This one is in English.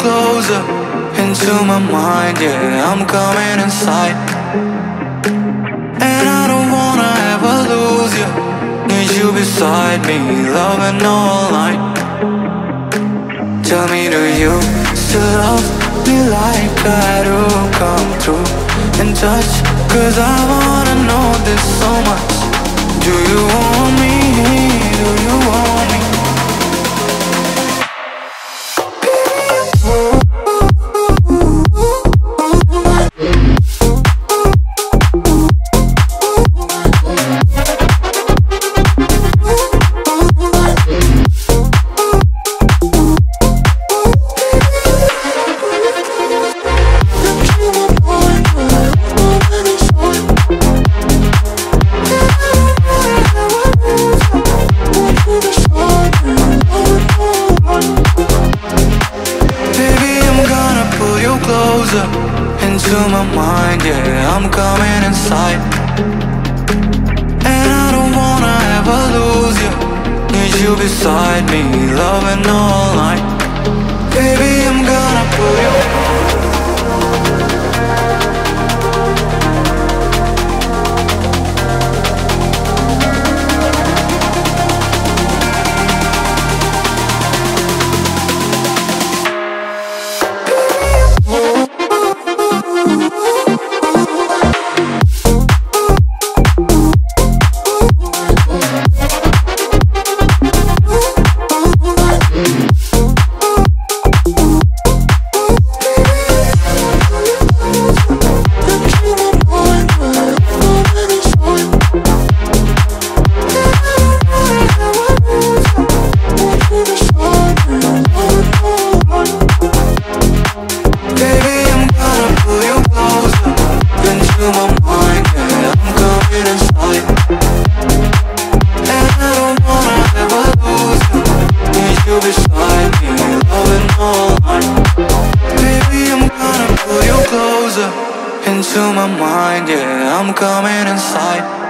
closer into my mind, yeah, I'm coming inside. And I don't wanna ever lose you, need you beside me, loving all night. Tell me, do you still love me like I do? Come through and touch, cause I wanna know this so much. Do you want me? Do you want me? Into my mind, yeah, I'm coming inside. And I don't wanna ever lose you, need you beside me, loving all night. Baby, I'm gonna put you. Into my mind, yeah, I'm coming inside.